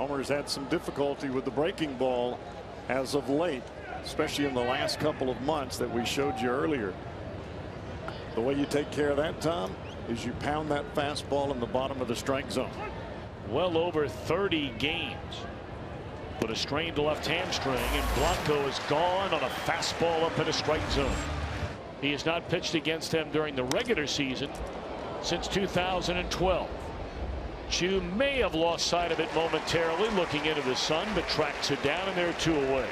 Homer's had some difficulty with the breaking ball as of late, especially in the last couple of months that we showed you earlier. The way you take care of that, Tom, is you pound that fastball in the bottom of the strike zone. Well over 30 games. But a strained left hamstring, and Blanco is gone on a fastball up in a strike zone. He has not pitched against them during the regular season since 2012. Chu may have lost sight of it momentarily looking into the sun, but tracks it down, and they're two away.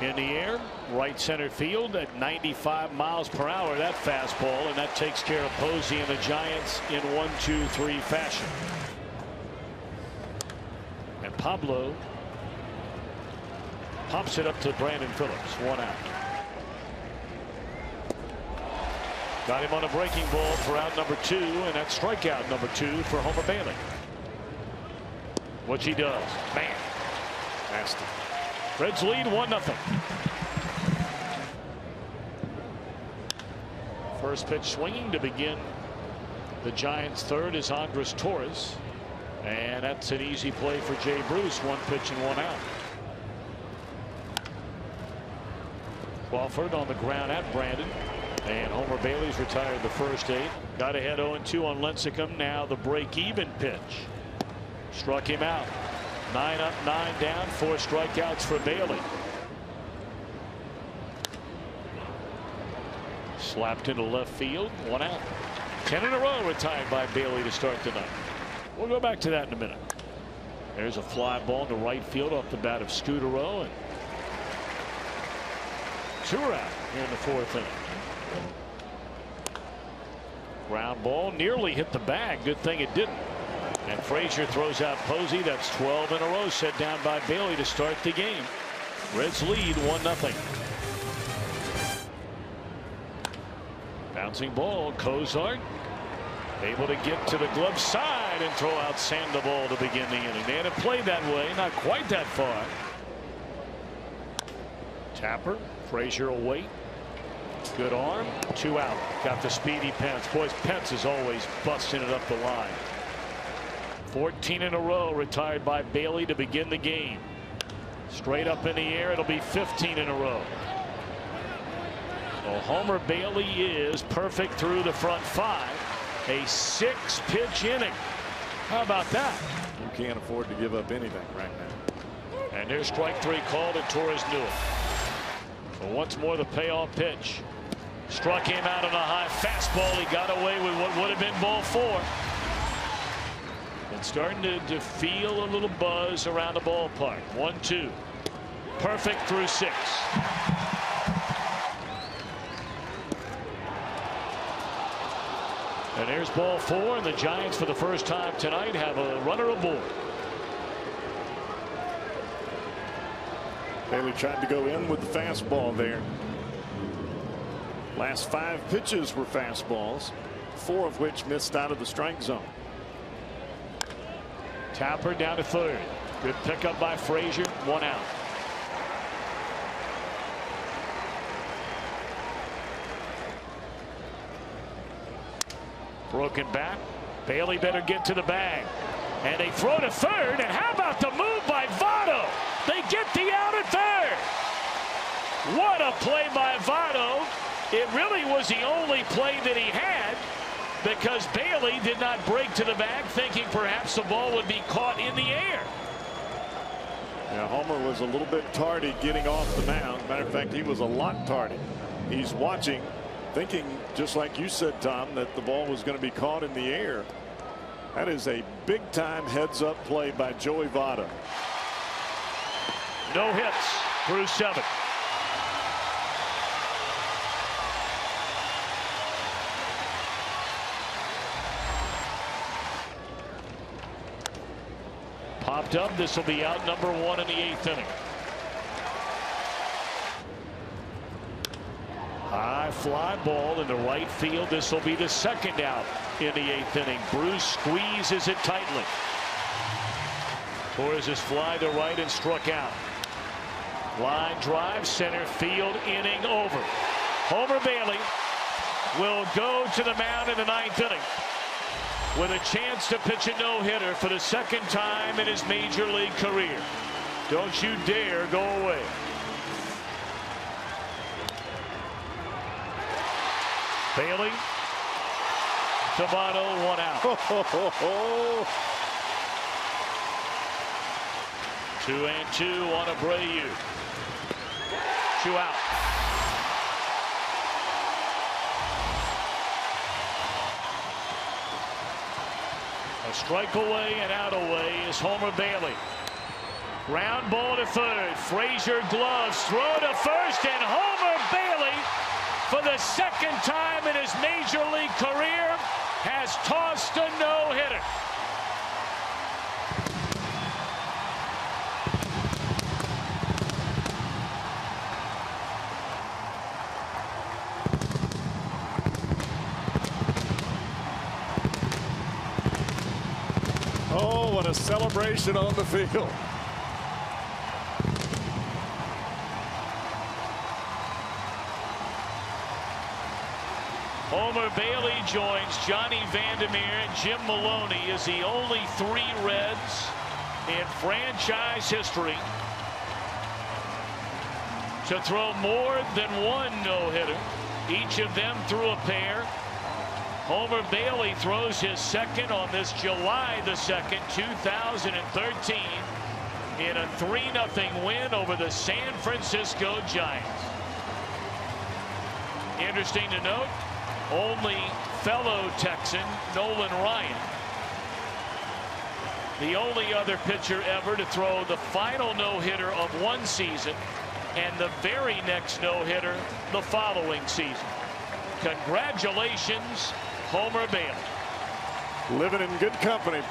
In the air, right center field at 95 miles per hour, that fastball, and that takes care of Posey and the Giants in 1-2-3 fashion. And Pablo pops it up to Brandon Phillips, one out. Got him on a breaking ball for out number two, and that's strikeout number two for Homer Bailey. Which he does. Man, nasty. Reds lead 1-0. First pitch swinging to begin the Giants' third is Andres Torres, and that's an easy play for Jay Bruce. One pitch and one out. Crawford on the ground at Brandon, and Homer Bailey's retired the first eight. Got ahead 0-2 on Lincecum. Now the break-even pitch struck him out. 9 up, 9 down, 4 strikeouts for Bailey. Slapped into left field, one out. 10 in a row retired by Bailey to start the night. We'll go back to that in a minute. There's a fly ball to right field off the bat of Scudero, and Tura in the fourth inning. Ground ball nearly hit the bag. Good thing it didn't. And Frazier throws out Posey. That's 12 in a row set down by Bailey to start the game. Reds lead 1-0. Bouncing ball, Cozart able to get to the glove side and throw out Sandoval to begin the inning. They had it played that way, not quite that far. Tapper, Frazier away. Good arm, two out. Got the speedy Pence. Boys, Pence is always busting it up the line. 14 in a row retired by Bailey to begin the game. Straight up in the air, it'll be 15 in a row. So Homer Bailey is perfect through the front five. A 6-pitch inning. How about that? You can't afford to give up anything right now. And there's strike three called, and Torres Newell. So once more the payoff pitch. Struck him out on a high fastball. He got away with what would have been ball 4. It's starting to feel a little buzz around the ballpark. 1-2. Perfect through 6. And there's ball 4, and the Giants for the first time tonight have a runner aboard. Bailey tried to go in with the fastball there. Last 5 pitches were fastballs, 4 of which missed out of the strike zone. Tapper down to third. Good pickup by Frazier. One out. Broken back. Bailey better get to the bag. And they throw to third. And how about the move by Votto? They get the out at third. What a play by Votto. It really was the only play that he had, because Bailey did not break to the bag, thinking perhaps the ball would be caught in the air. Now, Homer was a little bit tardy getting off the mound. Matter of fact, he was a lot tardy. He's watching, thinking, just like you said, Tom, that the ball was going to be caught in the air. That is a big-time heads-up play by Joey Votto. No hits through 7. Popped up. This will be out number 1 in the 8th inning. High fly ball in the right field. This will be the second out in the 8th inning. Bruce squeezes it tightly. Torres is fly to right and struck out. Line drive, center field, inning over. Homer Bailey will go to the mound in the 9th inning. with a chance to pitch a no-hitter for the second time in his major league career. Don't you dare go away. Bailey to Votto, one out. Two and two on Abreu. Two out. A strike away and out away is Homer Bailey. Ground ball to third. Frazier gloves, throw to first, and Homer Bailey, for the second time in his major league career, has tossed a no-hitter. Oh, what a celebration on the field. Homer Bailey joins Johnny Vandermeer and Jim Maloney as the only three Reds in franchise history to throw more than one no-hitter. Each of them threw a pair. Homer Bailey throws his second on this July the 2nd, 2013, in a 3-0 win over the San Francisco Giants. Interesting to note, only fellow Texan Nolan Ryan, the only other pitcher ever to throw the final no-hitter of one season and the very next no-hitter the following season. Congratulations, Homer Bailey. Living in good company.